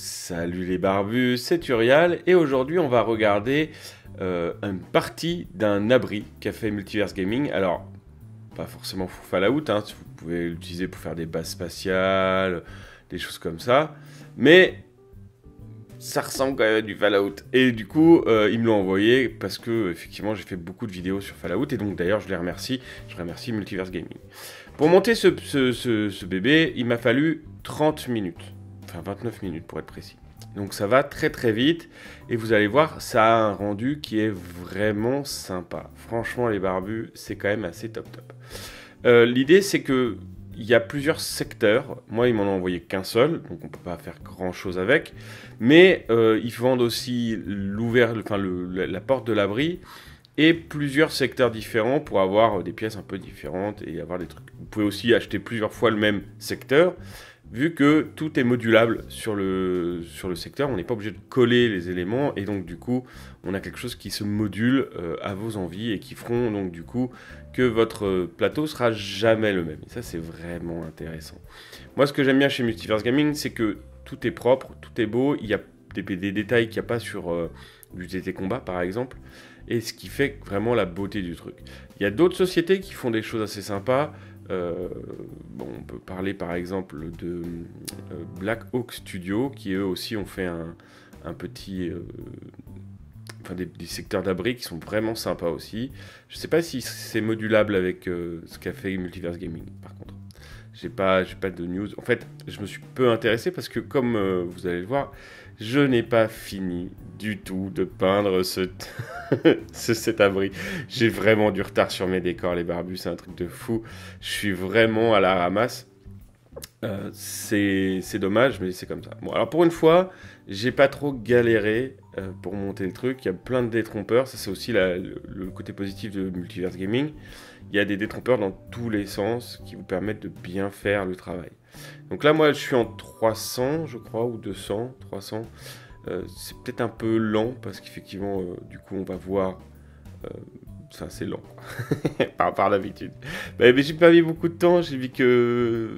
Salut les barbus, c'est Thurial et aujourd'hui on va regarder une partie d'un abri qu'a fait Multiverse Gaming. Alors, pas forcément Fallout, hein, vous pouvez l'utiliser pour faire des bases spatiales, des choses comme ça, mais ça ressemble quand même à du Fallout. Et du coup, ils me l'ont envoyé parce que effectivement j'ai fait beaucoup de vidéos sur Fallout et donc d'ailleurs je les remercie, je remercie Multiverse Gaming. Pour monter ce bébé, il m'a fallu 30 minutes. Enfin 29 minutes pour être précis. Donc ça va très très vite et vous allez voir, ça a un rendu qui est vraiment sympa. Franchement les barbus, c'est quand même assez top top. L'idée c'est que il y a plusieurs secteurs. Moi ils m'en ont envoyé qu'un seul, donc on peut pas faire grand chose avec. Mais ils vendent aussi la porte de l'abri et plusieurs secteurs différents pour avoir des pièces un peu différentes et avoir des trucs. Vous pouvez aussi acheter plusieurs fois le même secteur. Vu que tout est modulable sur le secteur, on n'est pas obligé de coller les éléments et donc du coup, on a quelque chose qui se module à vos envies et qui feront donc du coup que votre plateau sera jamais le même. Et ça, c'est vraiment intéressant. Moi, ce que j'aime bien chez Multiverse Gaming, c'est que tout est propre, tout est beau. Il y a des détails qu'il n'y a pas sur du TT Combat, par exemple. Et ce qui fait vraiment la beauté du truc. Il y a d'autres sociétés qui font des choses assez sympas. Bon, on peut parler par exemple de Blackhawk Studios qui eux aussi ont fait des secteurs d'abri qui sont vraiment sympas aussi. Je sais pas si c'est modulable avec ce qu'a fait Multiverse Gaming par contre. J'ai pas de news. En fait, je me suis peu intéressé parce que comme vous allez le voir, je n'ai pas fini du tout de peindre cet abri. J'ai vraiment du retard sur mes décors, les barbus, c'est un truc de fou. Je suis vraiment à la ramasse. C'est dommage, mais c'est comme ça. Bon, alors pour une fois, j'ai pas trop galéré pour monter le truc. Il y a plein de détrompeurs. Ça, c'est aussi le côté positif de Multiverse Gaming. Il y a des détrompeurs dans tous les sens qui vous permettent de bien faire le travail. Donc là, moi, je suis en 300, je crois, ou 200, 300. C'est peut-être un peu lent parce qu'effectivement, du coup, on va voir... c'est assez lent, par d'habitude. Mais j'ai pas mis beaucoup de temps, j'ai vu que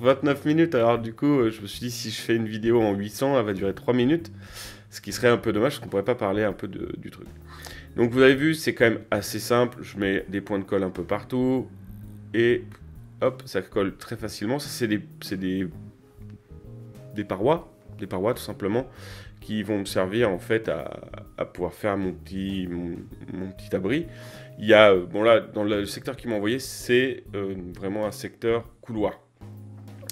29 minutes. Alors du coup, je me suis dit, si je fais une vidéo en 800, elle va durer 3 minutes. Ce qui serait un peu dommage, parce qu'on pourrait pas parler un peu du truc. Donc vous avez vu, c'est quand même assez simple. Je mets des points de colle un peu partout. Et hop, ça colle très facilement. Ça, c'est des parois. Des parois, tout simplement, qui vont me servir en fait à pouvoir faire mon petit abri. Il y a, bon là, dans le secteur qui m'a envoyé, c'est vraiment un secteur couloir.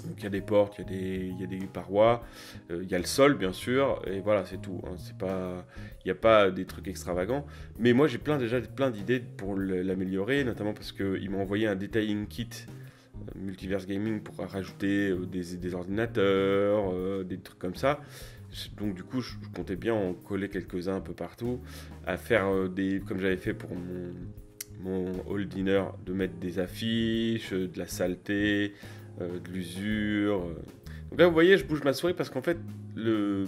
Donc il y a des portes, il y a des parois, il y a le sol bien sûr, et voilà, c'est tout. Hein. C'est pas, il n'y a pas des trucs extravagants. Mais moi j'ai déjà plein d'idées pour l'améliorer, notamment parce qu'ils m'ont envoyé un detailing kit Multiverse Gaming pour rajouter des ordinateurs, des trucs comme ça. Donc du coup, je comptais bien en coller quelques-uns un peu partout, à faire comme j'avais fait pour mon Old Dinner, de mettre des affiches, de la saleté, de l'usure. Donc là, vous voyez, je bouge ma souris parce qu'en fait, le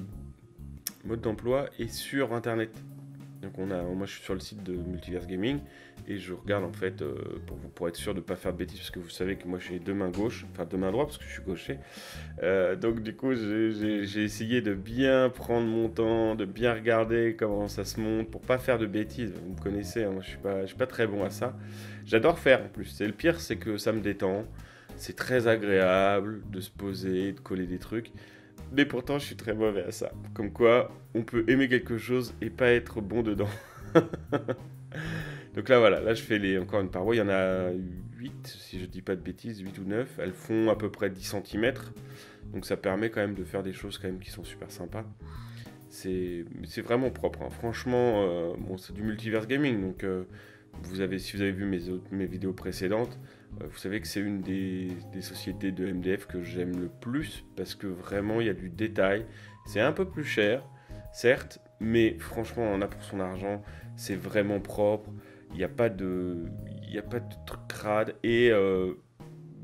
mode d'emploi est sur Internet. Donc moi, je suis sur le site de Multiverse Gaming et je regarde en fait pour être sûr de ne pas faire de bêtises parce que vous savez que moi j'ai deux mains gauches, enfin deux mains droites parce que je suis gaucher. Donc du coup j'ai essayé de bien prendre mon temps, de bien regarder comment ça se monte pour pas faire de bêtises. Vous me connaissez, hein, moi je suis pas très bon à ça. J'adore faire en plus. C'est le pire, c'est que ça me détend. C'est très agréable de se poser, de coller des trucs. Mais pourtant, je suis très mauvais à ça. Comme quoi, on peut aimer quelque chose et pas être bon dedans. Donc là, voilà. Là, je fais encore une paroi. Il y en a 8, si je dis pas de bêtises, 8 ou 9. Elles font à peu près 10 cm. Donc ça permet quand même de faire des choses quand même qui sont super sympas. C'est vraiment propre. Hein. Franchement, bon, c'est du Multiverse Gaming. Donc si vous avez vu mes vidéos précédentes, vous savez que c'est une des sociétés de MDF que j'aime le plus parce que vraiment il y a du détail. C'est un peu plus cher, certes, mais franchement on en a pour son argent. C'est vraiment propre. Il n'y a pas de truc crade. Et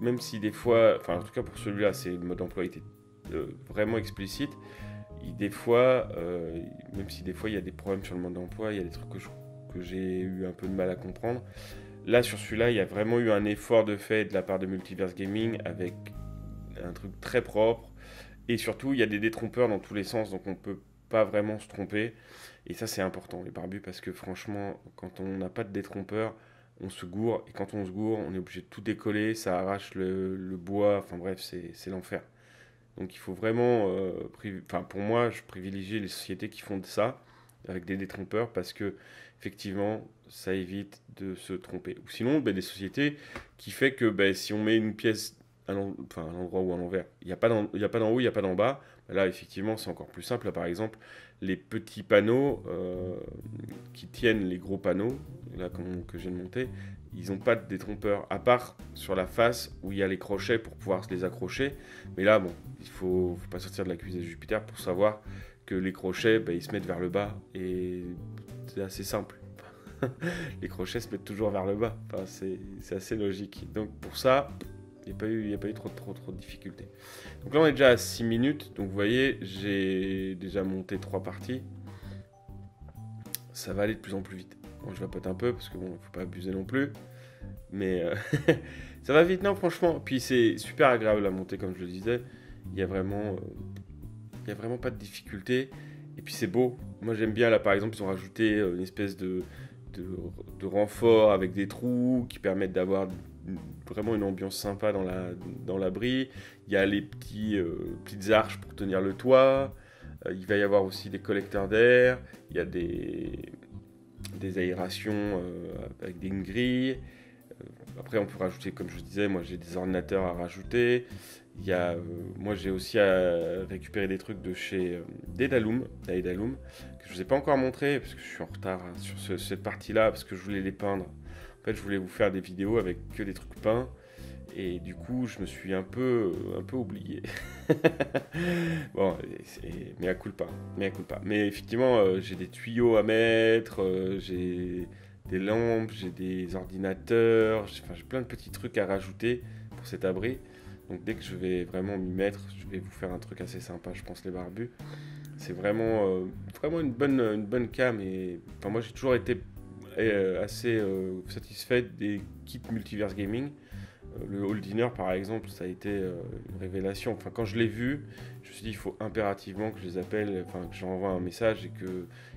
même si des fois, enfin en tout cas pour celui-là, c'est le mode d'emploi était vraiment explicite. Même si des fois il y a des problèmes sur le mode d'emploi, il y a des trucs que j'ai eu un peu de mal à comprendre. Là, sur celui-là, il y a vraiment eu un effort de fait de la part de Multiverse Gaming avec un truc très propre Et surtout, il y a des détrompeurs dans tous les sens, donc on ne peut pas vraiment se tromper. Et ça, c'est important, les barbus, parce que franchement, quand on n'a pas de détrompeur, on se gourre. Et quand on se gourre, on est obligé de tout décoller, ça arrache le bois, enfin bref, c'est l'enfer. Donc il faut vraiment, pour moi, je privilégie les sociétés qui font de ça, avec des détrompeurs, parce que effectivement, ça évite de se tromper. Ou sinon, des sociétés qui fait que si on met une pièce à l'endroit ou à l'envers, il n'y a pas d'en haut, il n'y a pas d'en bas, là effectivement c'est encore plus simple. Là, par exemple, les petits panneaux qui tiennent les gros panneaux, là que j'ai monté, ils n'ont pas de détrompeur, à part sur la face où il y a les crochets pour pouvoir les accrocher. Mais là, bon, il ne faut pas sortir de la cuisse de Jupiter pour savoir que les crochets, ils se mettent vers le bas. Et c'est assez simple. Les crochets se mettent toujours vers le bas. Enfin, c'est assez logique. Donc pour ça, il n'y a pas eu trop de difficultés. Donc là, on est déjà à 6 minutes. Donc vous voyez, j'ai déjà monté 3 parties. Ça va aller de plus en plus vite. Bon, je vapote un peu parce que bon, faut pas abuser non plus, mais ça va vite, non, franchement. Puis c'est super agréable à monter, comme je le disais. Il y a vraiment, pas de difficulté. Et puis c'est beau. Moi j'aime bien là, par exemple, ils ont rajouté une espèce de renfort avec des trous qui permettent d'avoir vraiment une ambiance sympa dans l'abri. Il y a les petites arches pour tenir le toit. Il va y avoir aussi des collecteurs d'air. Il y a des aérations avec des grilles. Après, on peut rajouter, comme je disais, moi j'ai des ordinateurs à rajouter. Il y a, moi j'ai aussi à récupérer des trucs de chez Dédaloum, que je vous ai pas encore montré parce que je suis en retard sur cette partie-là, parce que je voulais les peindre. En fait, je voulais vous faire des vidéos avec que des trucs peints. Et du coup, je me suis un peu oublié. Bon, mea culpa, mea culpa. Mais effectivement, j'ai des tuyaux à mettre, j'ai des lampes, j'ai des ordinateurs, j'ai plein de petits trucs à rajouter pour cet abri. Donc dès que je vais vraiment m'y mettre, je vais vous faire un truc assez sympa, je pense, les barbus. C'est vraiment, vraiment une bonne cam. Et enfin, moi, j'ai toujours été assez satisfait des kits Multiverse Gaming. Le Old Dinner, par exemple, ça a été une révélation. Enfin, quand je l'ai vu, je me suis dit, il faut impérativement que je les appelle, enfin, que je leur envoie un message et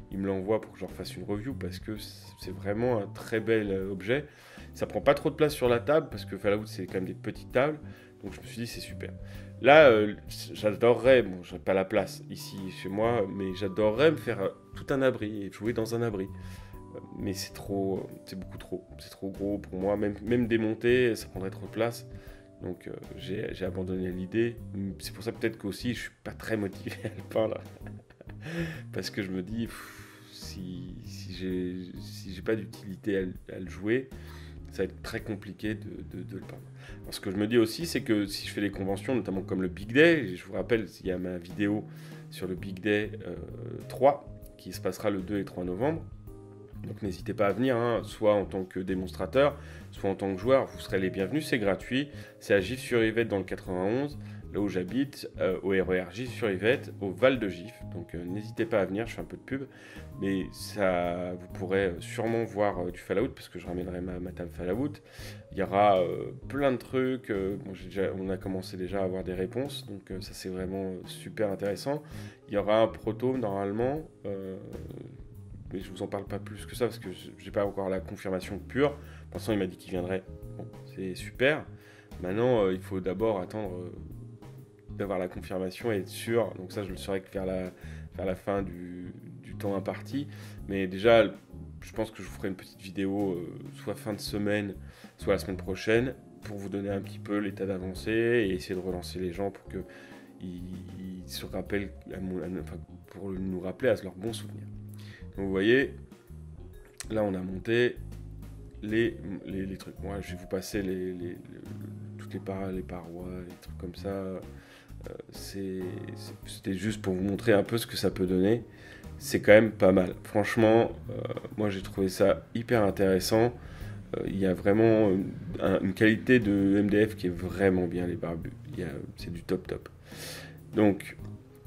qu'ils me l'envoient pour que je leur fasse une review, parce que c'est vraiment un très bel objet. Ça prend pas trop de place sur la table, parce que Fallout, c'est quand même des petites tables. Donc, je me suis dit, c'est super. Là, j'adorerais, bon, je n'ai pas la place ici chez moi, mais j'adorerais me faire tout un abri et jouer dans un abri. Mais c'est trop, c'est beaucoup trop, c'est trop gros pour moi, même démonter, ça prendrait trop de place, donc j'ai abandonné l'idée. C'est pour ça peut-être qu'aussi je suis pas très motivé à le peindre, parce que je me dis, si j'ai pas d'utilité à le jouer, ça va être très compliqué de le peindre. Alors, ce que je me dis aussi, c'est que si je fais des conventions, notamment comme le Big Day, je vous rappelle, il y a ma vidéo sur le Big Day 3, qui se passera le 2 et 3 novembre, donc n'hésitez pas à venir, hein, soit en tant que démonstrateur, soit en tant que joueur, vous serez les bienvenus, c'est gratuit. C'est à Gif sur Yvette dans le 91, là où j'habite, au RERJ sur Yvette, au Val de Gif. Donc n'hésitez pas à venir, je fais un peu de pub, mais ça, vous pourrez sûrement voir du Fallout, parce que je ramènerai ma table Fallout. Il y aura plein de trucs, bon, on a commencé déjà à avoir des réponses, donc ça c'est vraiment super intéressant. Il y aura un proto normalement, mais je vous en parle pas plus que ça parce que j'ai pas encore la confirmation pure. Pour l'instant, il m'a dit qu'il viendrait. Bon, c'est super. Maintenant, il faut d'abord attendre d'avoir la confirmation et être sûr. Donc ça, je le saurai que vers la fin du temps imparti. Mais déjà, je pense que je vous ferai une petite vidéo soit fin de semaine, soit la semaine prochaine, pour vous donner un petit peu l'état d'avancée et essayer de relancer les gens pour que ils se rappellent, pour nous rappeler à leurs bons souvenirs. Donc vous voyez, là on a monté les trucs. Moi, je vais vous passer toutes les parois, les trucs comme ça. C'était juste pour vous montrer un peu ce que ça peut donner. C'est quand même pas mal. Franchement, moi j'ai trouvé ça hyper intéressant. Il y a vraiment une qualité de MDF qui est vraiment bien, les barbus. C'est du top. Donc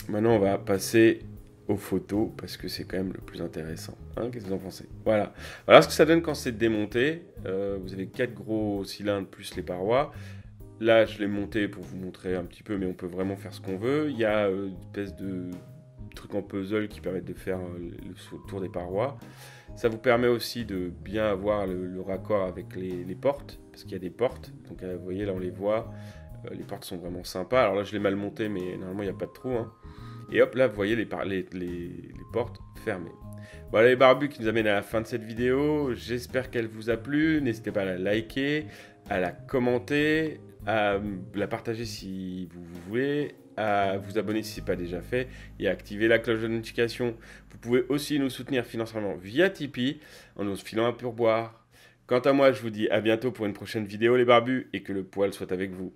maintenant on va passer aux photos, parce que c'est quand même le plus intéressant, hein, qu'est-ce que vous en pensez? Voilà. Alors, ce que ça donne quand c'est démonté, vous avez 4 gros cylindres plus les parois, Là, je l'ai monté pour vous montrer un petit peu, mais on peut vraiment faire ce qu'on veut. Il y a une espèce de truc en puzzle qui permet de faire le tour des parois. Ça vous permet aussi de bien avoir le raccord avec les portes, parce qu'il y a des portes. Donc, vous voyez, là, on les voit. Les portes sont vraiment sympas. Alors là, je l'ai mal monté, mais normalement, il n'y a pas de trou. Hein. Et hop, là, vous voyez les portes fermées. Voilà les barbus qui nous amènent à la fin de cette vidéo. J'espère qu'elle vous a plu. N'hésitez pas à la liker, à la commenter, à la partager si vous voulez, à vous abonner si ce n'est pas déjà fait et à activer la cloche de notification. Vous pouvez aussi nous soutenir financièrement via Tipeee en nous filant un pourboire. Quant à moi, je vous dis à bientôt pour une prochaine vidéo les barbus et que le poil soit avec vous.